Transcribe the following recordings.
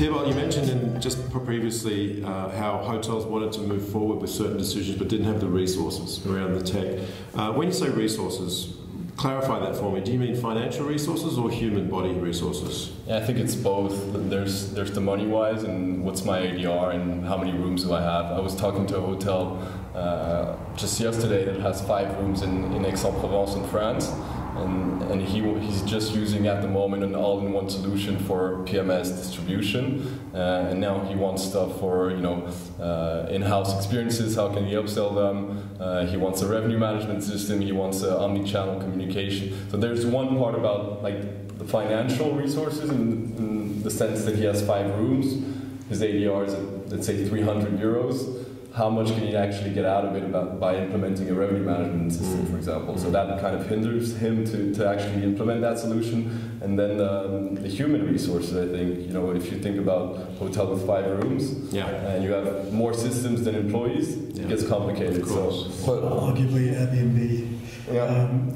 Thibault, you mentioned in just previously how hotels wanted to move forward with certain decisions but didn't have the resources around the tech. When you say resources, clarify that for me. Do you mean financial resources or human body resources? Yeah, I think it's both. There's the money-wise and what's my ADR and how many rooms do I have. I was talking to a hotel just yesterday that has 5 rooms in Aix-en-Provence in France. And he's just using at the moment an all-in-one solution for PMS distribution, and now he wants stuff for in-house experiences. How can he upsell them? He wants a revenue management system. He wants omni-channel communication. So there's one part about like the financial resources in the sense that he has 5 rooms, his ADR is at, let's say 300 euros. How much can you actually get out of it by implementing a revenue management system, for example? So that kind of hinders him to actually implement that solution. And then the human resources, I think, you know, if you think about a hotel with 5 rooms, and you have more systems than employees, it gets complicated. So arguably, Airbnb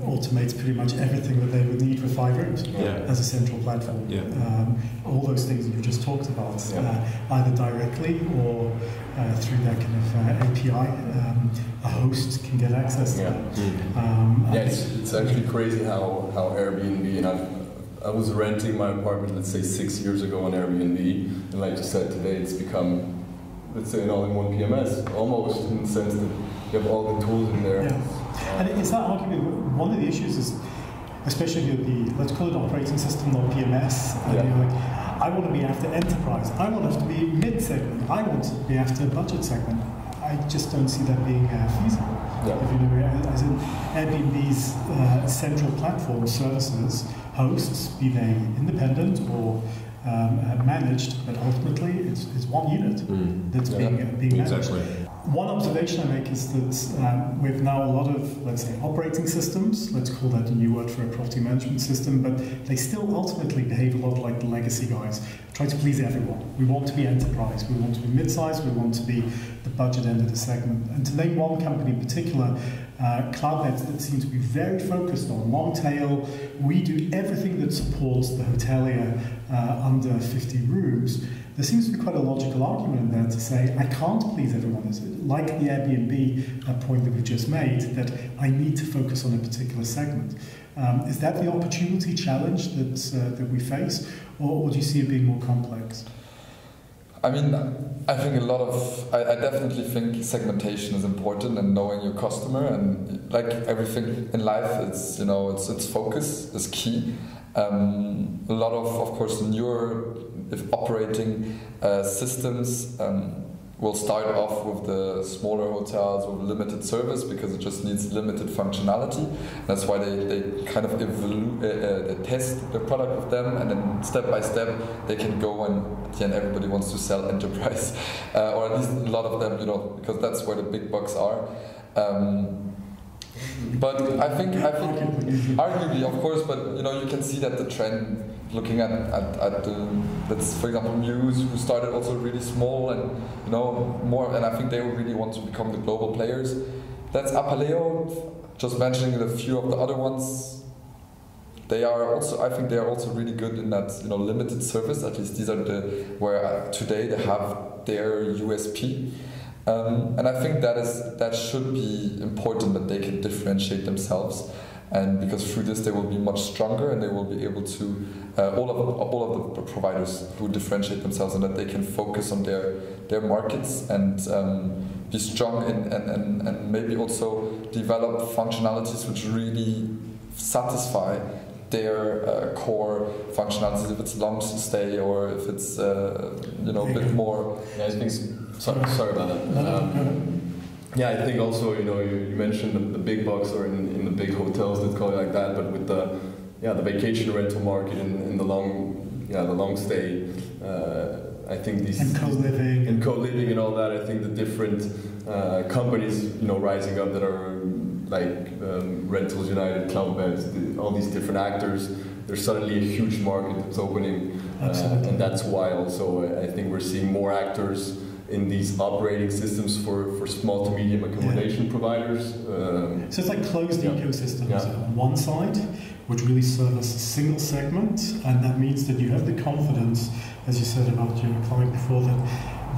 automates pretty much everything that they would need with Fiverr as a central platform. Yeah. All those things that you just talked about, either directly or through that kind of API, a host can get access to that. It's actually crazy how Airbnb, and I was renting my apartment, let's say 6 years ago on Airbnb, and like you said, today it's become, let's say, an all-in-one PMS, almost, in the sense that you have all the tools in there. Yeah. And it's that argument, one of the issues is, especially with the, let's call it operating system, not PMS, I want to be after enterprise, I want to be mid-segment, I want to be after budget segment. I just don't see that being feasible. Yeah. If you know, as in Airbnb's central platform services, hosts, be they independent or managed, but ultimately it's one unit that's being managed. Exactly. One observation I make is that we have now a lot of, let's say, operating systems. Let's call that a new word for a property management system, but they still ultimately behave a lot like the legacy guys. Try to please everyone. We want to be enterprise. We want to be mid-size. We want to be the budget end of the segment. And to name one company in particular, Cloudbeds, that seems to be very focused on long tail. We do everything that supports the hotelier under 50 rooms. There seems to be quite a logical argument in there to say, I can't please everyone. Is it like the Airbnb point that we just made, that I need to focus on a particular segment? Is that the opportunity challenge that we face, or do you see it being more complex? I mean, I think I definitely think segmentation is important, and knowing your customer, and like everything in life, it's, you know, it's focus is key. A lot of course, newer operating systems will start off with the smaller hotels with limited service because it just needs limited functionality. And that's why they kind of they test the product with them, and then step by step they can go, and at the end everybody wants to sell enterprise, or at least a lot of them, you know, because that's where the big bucks are. But I think arguably, of course, but you know, you can see that the trend. Looking at for example, Mews, who started also really small, and you know, more, and I think they really want to become the global players. That's Apaleo. Just mentioning a few of the other ones. I think they are also really good in that, you know, limited service. At least these are where today they have their USP. And I think that should be important, that they can differentiate themselves, and because through this they will be much stronger, and they will be able to all of the providers who differentiate themselves, and that they can focus on their markets, and be strong and maybe also develop functionalities which really satisfy their core functionalities, if it's long stay or if it's a bit more. Yeah, I think sorry about that. Yeah, I think also, you know, you mentioned the big bucks are in the big hotels, let's call it like that, but with the vacation rental market and the long stay, I think these and co-living and all that. I think the different companies, you know, rising up that are like Rentals United, Cloudbeds, all these different actors. There's suddenly a huge market that's opening, and that's why also I think we're seeing more actors. in these operating systems for small to medium accommodation providers. So it's like closed ecosystems on one side, which really service a single segment, and that means that you have the confidence, as you said about your client before, that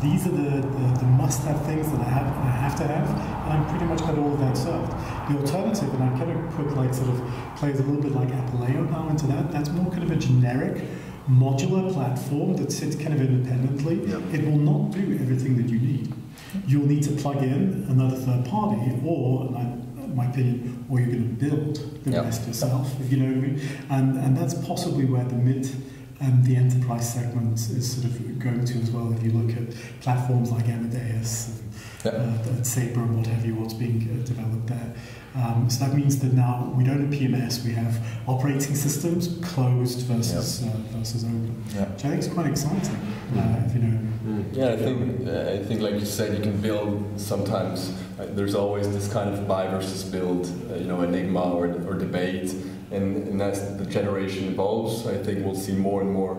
these are the must-have things that I have to have, and I'm pretty much got all of that served. The alternative, and I kind of put like sort of plays a little bit like Apaleo now into that, that's more kind of a generic modular platform that sits kind of independently. It will not do everything that you need. You'll need to plug in another third party, or, in my opinion, or you're going to build the rest yourself, if you know what I mean. And that's possibly where the mid and the enterprise segment is sort of going to as well. If you look at platforms like Amadeus and Sabre and what have you, what's being developed there. So that means that now we don't have PMS, we have operating systems, closed versus versus open, which I think is quite exciting. If you know. I think like you said, you can build sometimes. There's always this kind of buy versus build, you know, enigma or debate. And as the generation evolves, I think we'll see more and more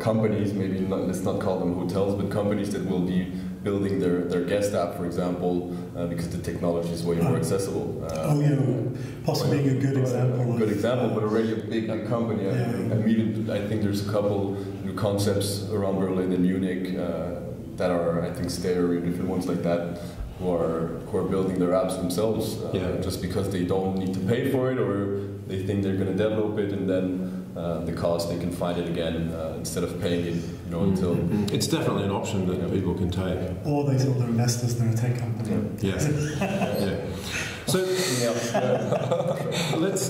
companies. Maybe not, let's not call them hotels, but companies that will be building their guest app, for example, because the technology is way more accessible. Possibly a good example. But already a big company. I think there's a couple new concepts around Berlin and Munich that are, I think, stereo different ones like that, who are building their apps themselves, just because they don't need to pay for it, or they think they're going to develop it, and then the cost, they can find it again instead of paying it, you know, until... It's definitely an option that people can take. Or they tell their investors they're a tech company. So let's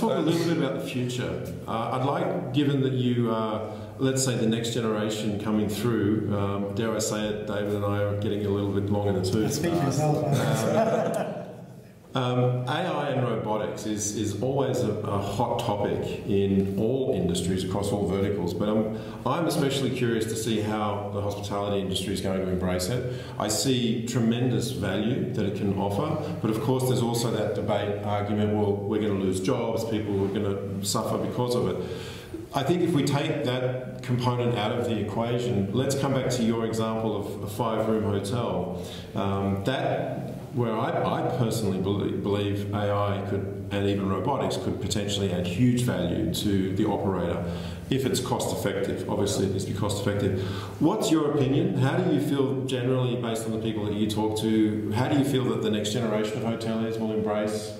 talk a little bit about the future. I'd like, given that you are, let's say, the next generation coming through, dare I say it, David and I are getting a little bit long in the tooth. Speak for yourself. AI and robotics is always a hot topic in all industries across all verticals, but I'm especially curious to see how the hospitality industry is going to embrace it. I see tremendous value that it can offer, but of course there's also that debate, argument, well, we're going to lose jobs, people are going to suffer because of it. I think if we take that component out of the equation, let's come back to your example of a 5-room hotel. Where I personally believe AI could, and even robotics, could potentially add huge value to the operator if it's cost effective. Obviously, it needs to be cost effective. What's your opinion? How do you feel generally, based on the people that you talk to, how do you feel that the next generation of hoteliers will embrace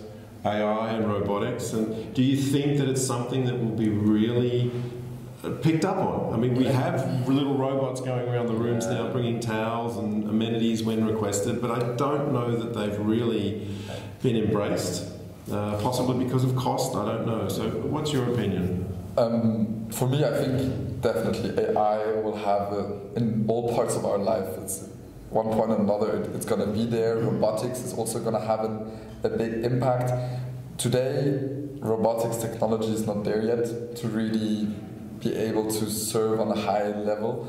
AI and robotics? And do you think that it's something that will be really picked up on? I mean, we have little robots going around the rooms now bringing towels and amenities when requested, but I don't know that they've really been embraced, possibly because of cost, I don't know. So what's your opinion? For me, I think definitely AI will have in all parts of our life. It's one point or another, it's going to be there. Robotics is also going to have a big impact. Today, robotics technology is not there yet to really be able to serve on a high level.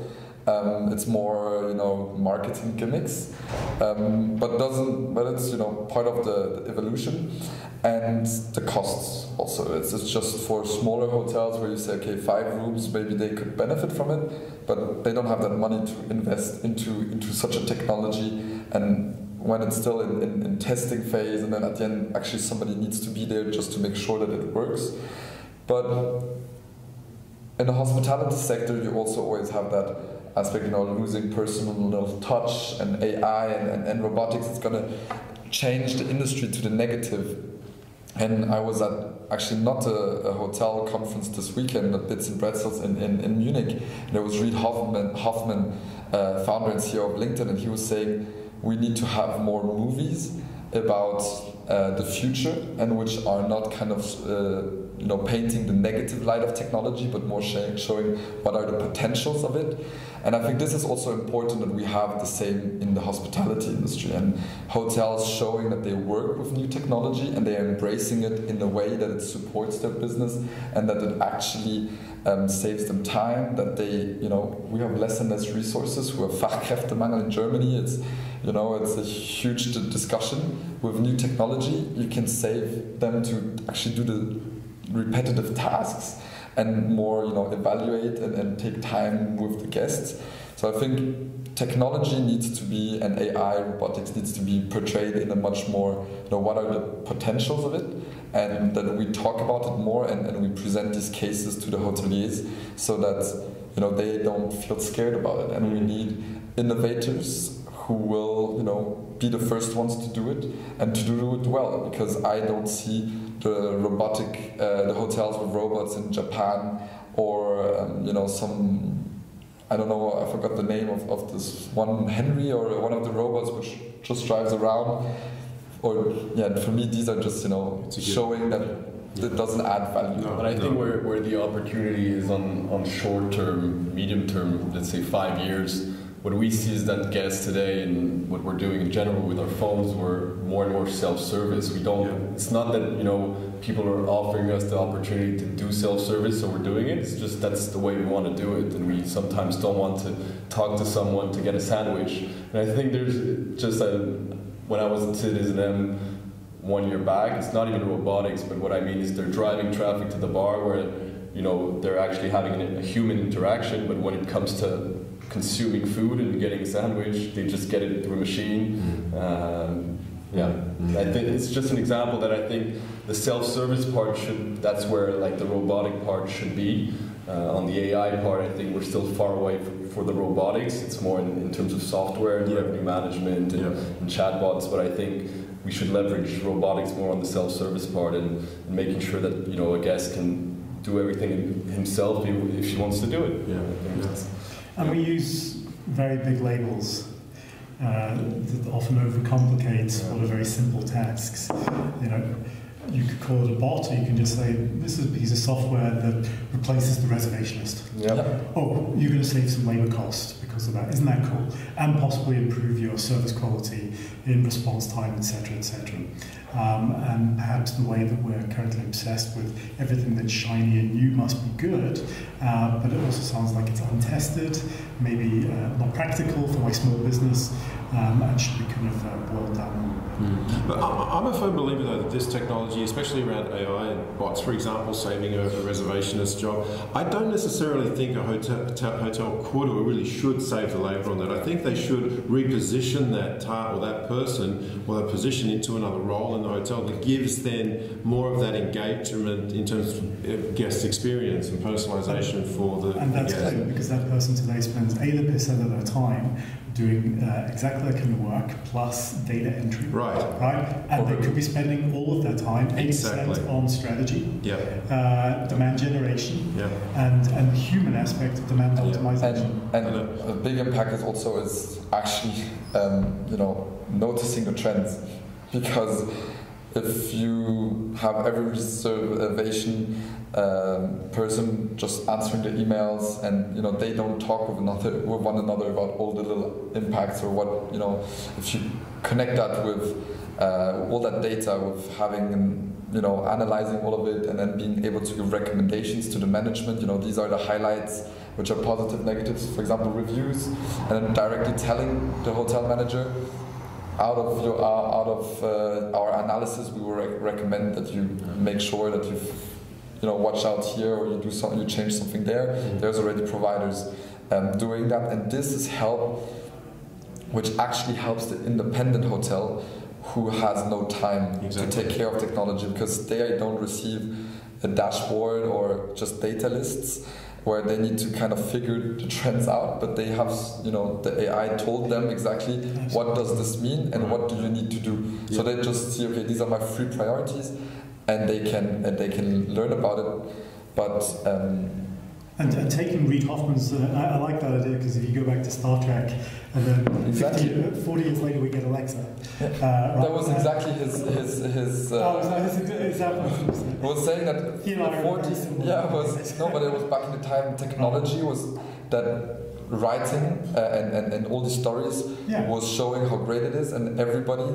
It's more, you know, marketing gimmicks, but it's, you know, part of the evolution, and the costs also. It's just for smaller hotels where you say, okay, 5 rooms, maybe they could benefit from it, but they don't have that money to invest into such a technology. And when it's still in testing phase, and then at the end, actually somebody needs to be there just to make sure that it works. But in the hospitality sector, you also always have that aspect, you know, losing personal touch, and AI and robotics is going to change the industry to the negative. And I was at actually not a hotel conference this weekend, but Bits and Bretzels in Munich. And there was Reid Hoffman, founder and CEO of LinkedIn, and he was saying we need to have more movies about the future, and which are not kind of you know, painting the negative light of technology, but more showing what are the potentials of it. And I think this is also important that we have the same in the hospitality industry, and hotels showing that they work with new technology and they are embracing it in a way that it supports their business, and that it actually saves them time, that they, you know, we have less and less resources. We have Fachkräftemangel in Germany. It's, you know, it's a huge discussion. With new technology, you can save them to actually do the repetitive tasks and more, you know, evaluate and take time with the guests. So I think technology needs to be, and AI, robotics needs to be portrayed in a much more, you know, what are the potentials of it, and that we talk about it more and we present these cases to the hoteliers so that, you know, they don't feel scared about it. And we need innovators who will, you know, be the first ones to do it and to do it well, because I don't see the robotic, the hotels with robots in Japan or, you know, some, I don't know, I forgot the name of this one Henry or one of the robots which just drives around. Or, yeah, for me, these are just, you know, showing that it doesn't add value. No, but I think where the opportunity is on short-term, medium-term, let's say 5 years, what we see is that guests today and what we're doing in general with our phones, we're more and more self-service. We don't, it's not that, you know, people are offering us the opportunity to do self-service, so we're doing it. It's just that's the way we want to do it, and we sometimes don't want to talk to someone to get a sandwich. And I think there's just a... When I was at CitizenM 1 year back, it's not even robotics, but what I mean is they're driving traffic to the bar where, you know, they're actually having a human interaction, but when it comes to consuming food and getting a sandwich, they just get it through a machine. I think it's just an example that I think the self-service part should, that's where like the robotic part should be. On the AI part, I think we're still far away for the robotics. It's more in terms of software and revenue management and chatbots, but I think we should leverage robotics more on the self-service part and making sure that, you know, a guest can do everything himself if he wants to do it. And we use very big labels that often overcomplicate what are very simple tasks. You know, you could call it a bot, or you can just say, this is a piece of software that replaces the reservationist. Oh, you're going to save some labor cost because of that. Isn't that cool? And possibly improve your service quality in response time, etc., etc. And perhaps the way that we're currently obsessed with everything that's shiny and new must be good, but it also sounds like it's untested, maybe not practical for my small business, and should be kind of boiled down. But I'm a firm believer, though, that this technology, especially around AI and bots, for example, saving a reservationist job, I don't necessarily think a hotel could or really should save the labor on that. I think they should reposition that position into another role in the hotel that gives then more of that engagement in terms of guest experience and personalization for the guest. And that's true, because that person today spends 80% of their time doing exactly that kind of work plus data entry, right? And they could be spending all of their time 80% on strategy, demand generation, and the human aspect of demand optimization. And a big impact is also actually you know, noticing the trends, because if you have every reservation person just answering their emails, and, you know, they don't talk with one another about all the little impacts, or what, you know, if you connect that with all that data, with having, you know, analyzing all of it and then being able to give recommendations to the management, you know, these are the highlights, which are positive, negatives, for example, reviews, and then directly telling the hotel manager, out of our analysis, we will recommend that you make sure that you know, watch out here, or you change something there. There's already providers doing that, and this is help, which actually helps the independent hotel who has no time to take care of technology, because they don't receive a dashboard or just data lists where they need to kind of figure the trends out, but they have, you know, the AI told them exactly what does this mean and what do you need to do. So they just see, okay, these are my three priorities, and they can learn about it, but and taking Reid Hoffman's, I like that idea, because if you go back to Star Trek, and then 40 years later we get Alexa. That was exactly his. Was saying that the 40s. But it was back in the time technology was that. Writing and all these stories was showing how great it is, and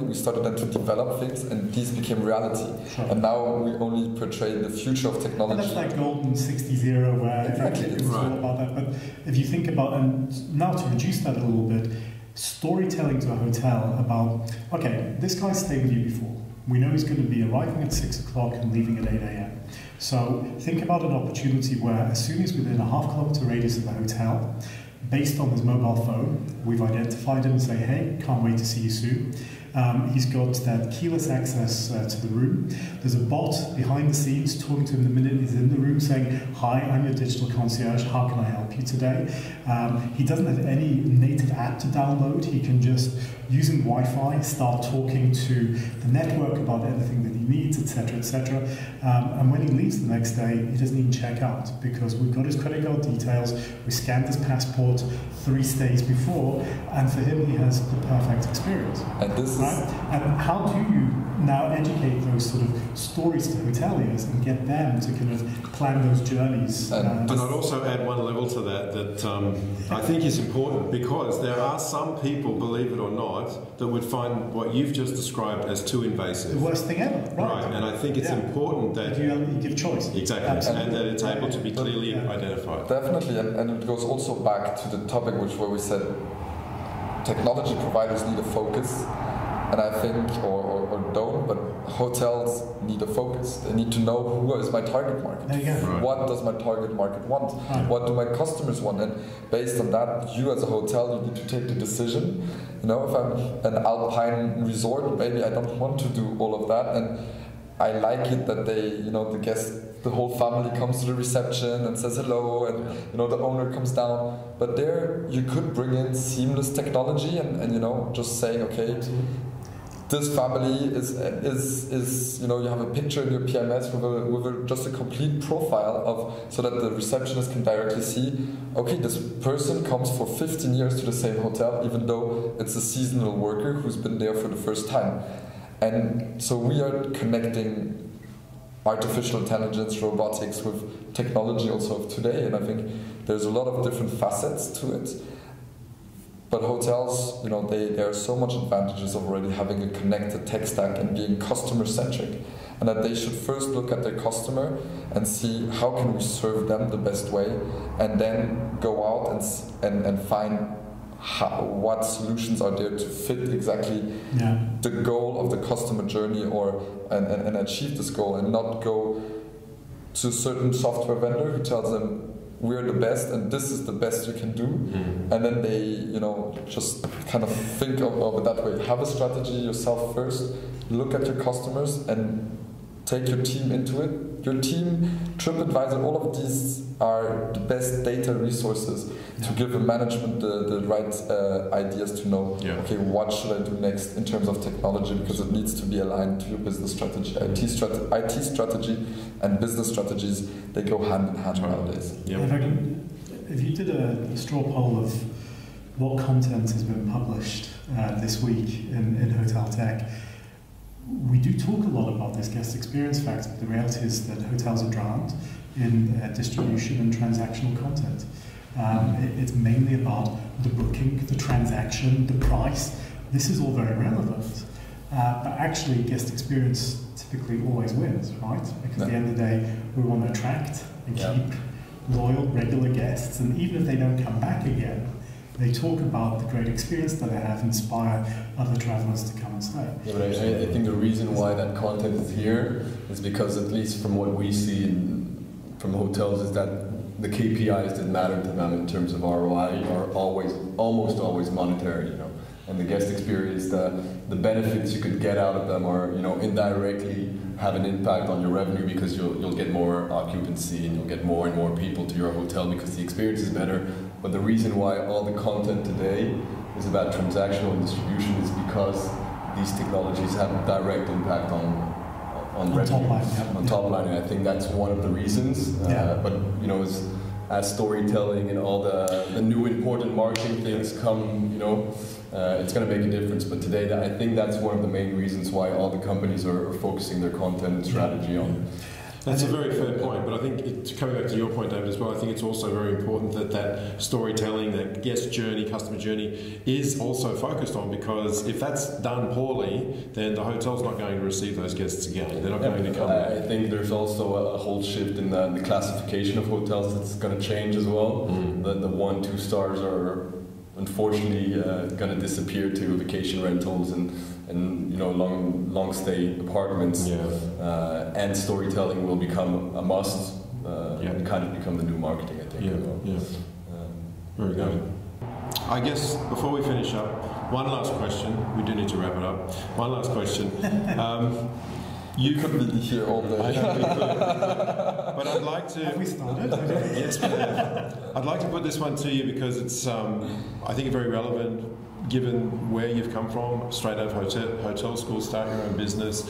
we started then to develop things, and these became reality. And now we only portray the future of technology. And that's that golden 60s era where it's all about that. But if you think about, and now to reduce that a little bit, storytelling to a hotel about, okay, this guy's stayed with you before. We know he's going to be arriving at 6 o'clock and leaving at 8 a.m. So think about an opportunity where as soon as within a half-kilometer radius of the hotel, based on his mobile phone, we've identified him and say, hey, can't wait to see you soon. He's got that keyless access to the room. There's a bot behind the scenes talking to him the minute he's in the room saying, hi, I'm your digital concierge, how can I help you today? He doesn't have any native app to download. He can just, using Wi-Fi, start talking to the network about everything that he needs, etc., etc. And when he leaves the next day, he doesn't even check out because we've got his credit card details, we scanned his passport 3 days before, and for him, he has the perfect experience. And how do you now educate those sort of stories to hoteliers and get them to kind of plan those journeys? But I'd also add one level to that that I think is important, because there are some people, believe it or not, that would find what you've just described as too invasive. The worst thing ever, right? Right, and I think it's important that you give choice. Exactly, and that it's able to be clearly identified. Definitely, and it goes also back to the topic where we said technology providers need a focus. And I think, or don't, but hotels need a focus. They need to know who is my target market. Right. What does my target market want? Right. What do my customers want? And based on that, you as a hotel, you need to take the decision. You know, if I'm an alpine resort, maybe I don't want to do all of that. And I like it that they, you know, the guests, the whole family comes to the reception and says hello, and you know the owner comes down. But there, you could bring in seamless technology and you know just saying, okay. This family is you know, you have a picture in your PMS with just a complete profile of, so that the receptionist can directly see, okay, this person comes for 15 years to the same hotel, even though it's a seasonal worker who's been there for the first time. And so we are connecting artificial intelligence, robotics with technology also of today, and I think there's a lot of different facets to it. But hotels, you know, there are so much advantages of already having a connected tech stack and being customer-centric, and that they should first look at their customer and see how can we serve them the best way, and then go out and find what solutions are there to fit exactly the goal of the customer journey and achieve this goal, and not go to a certain software vendor who tells them, we're the best and this is the best you can do, and then they, you know, just kind of think of it that way. Have a strategy yourself first, look at your customers and take your team into it. Your team, TripAdvisor, all of these are the best data resources to give the management the right ideas to know, okay, what should I do next in terms of technology, because it needs to be aligned to your business strategy. IT strategy and business strategies, they go hand in hand nowadays. If you did a straw poll of what content has been published this week in hotel tech, we do talk a lot about this guest experience factor, but the reality is that hotels are drowned in distribution and transactional content. It's mainly about the booking, the transaction, the price. This is all very relevant, but actually guest experience typically always wins, right? Because at the end of the day, we want to attract and keep loyal, regular guests, and even if they don't come back again, they talk about the great experience that they have, inspire other travelers to come and stay. Yeah, but I think the reason why that content is here is because, at least from what we see from hotels, is that the KPIs that matter to them in terms of ROI are almost always monetary, you know. And the guest experience, the benefits you could get out of them are, you know, indirectly have an impact on your revenue, because you'll get more occupancy and you'll get more and more people to your hotel because the experience is better. But the reason why all the content today is about transactional and distribution is because these technologies have a direct impact on revenue, on top line, and I think that's one of the reasons. But you know, as storytelling and all the new important marketing things come, you know, it's going to make a difference. But today, I think that's one of the main reasons why all the companies are focusing their content and strategy on. That's a very fair point, but I think, coming back to your point, David, as well, I think it's also very important that that storytelling, that guest journey, customer journey, is also focused on, because if that's done poorly, then the hotel's not going to receive those guests again. They're not going to come back. I think there's also a whole shift in the classification of hotels that's going to change as well. The 1-2 stars are unfortunately going to disappear to vacation rentals and you know, long stay apartments. Yeah. And storytelling will become a must and kind of become the new marketing, I think. Yeah. Yeah. Very good. I guess before we finish up, one last question. We do need to wrap it up. One last question. You could be here all day. I know we could. But I'd like to... Have we started? Yes, we have. I'd like to put this one to you because it's, I think, very relevant given where you've come from, straight out of hotel school, starting your own business.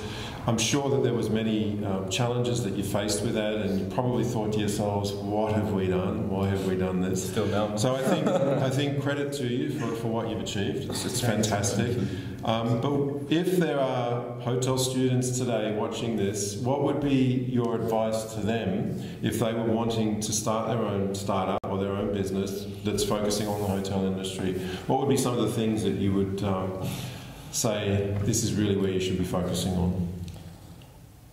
I'm sure that there was many challenges that you faced with that, and you probably thought to yourselves, what have we done? Why have we done this? Still now. So I think credit to you for what you've achieved. It's fantastic. But if there are hotel students today watching this, what would be your advice to them if they were wanting to start their own startup or their own business that's focusing on the hotel industry? What would be some of the things that you would say, this is really where you should be focusing on?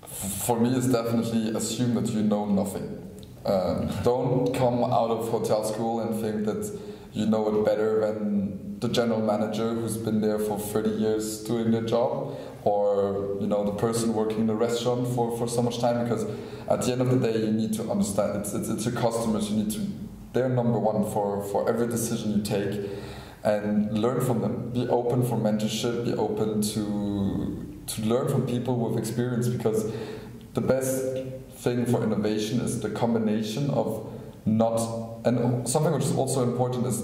For me, it's definitely assume that you know nothing. Don't come out of hotel school and think that you know it better than the general manager who's been there for 30 years doing their job, or you know, the person working in the restaurant for so much time, because at the end of the day you need to understand it's your customers. You need to, they're number one for every decision you take, and learn from them. Be open for mentorship, be open to learn from people with experience, because the best thing for innovation is the combination of something which is also important is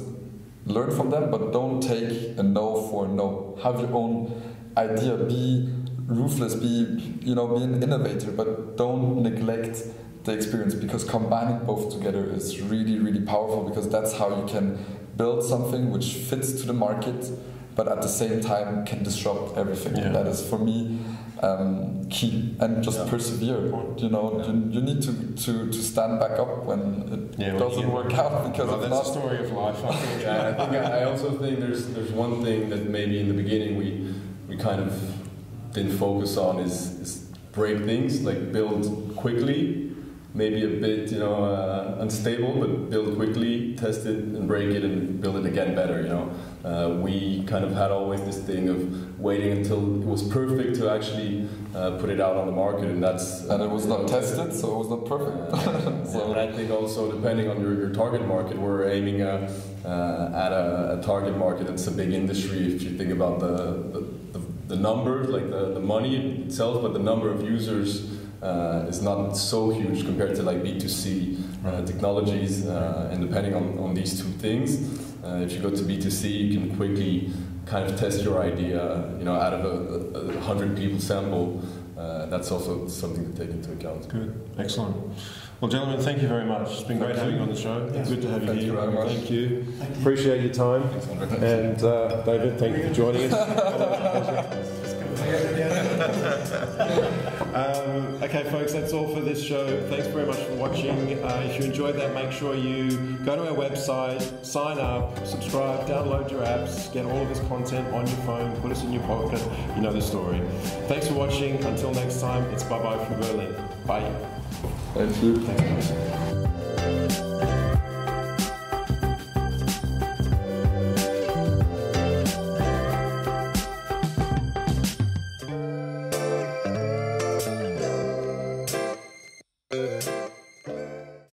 learn from them, but don't take a no for a no. Have your own idea, be ruthless, be an innovator, but don't neglect the experience, because combining both together is really, really powerful, because that's how you can build something which fits to the market, but at the same time can disrupt everything. Yeah. That is, for me, key. And just persevere. You know, you need to stand back up when it doesn't work out, because it's not a story of life. I also think there's one thing that maybe in the beginning we kind of didn't focus on is break things, like build quickly, maybe a bit unstable, but build quickly, test it and break it and build it again better. We kind of had always this thing of waiting until it was perfect to actually put it out on the market, and it was not tested, so it was not perfect. So I think also depending on your target market, we're aiming at a target market that's a big industry. If you think about the numbers, like the money itself, but the number of users is not so huge compared to like B2C technologies, and depending on these two things. If you go to B2C, you can quickly kind of test your idea, out of a 100 people sample. That's also something to take into account. Good, excellent. Well, gentlemen, thank you very much. It's been great having you on the show. Yes. Good to have you here. Thank you. Thank you. Appreciate your time. And David, thank you for joining us. Okay, folks, that's all for this show. Thanks very much for watching. If you enjoyed that, make sure you go to our website, sign up, subscribe, download your apps, get all of this content on your phone, put us in your pocket. You know the story. Thanks for watching. Until next time, it's bye-bye from Berlin. Bye. Thank you. Thanks.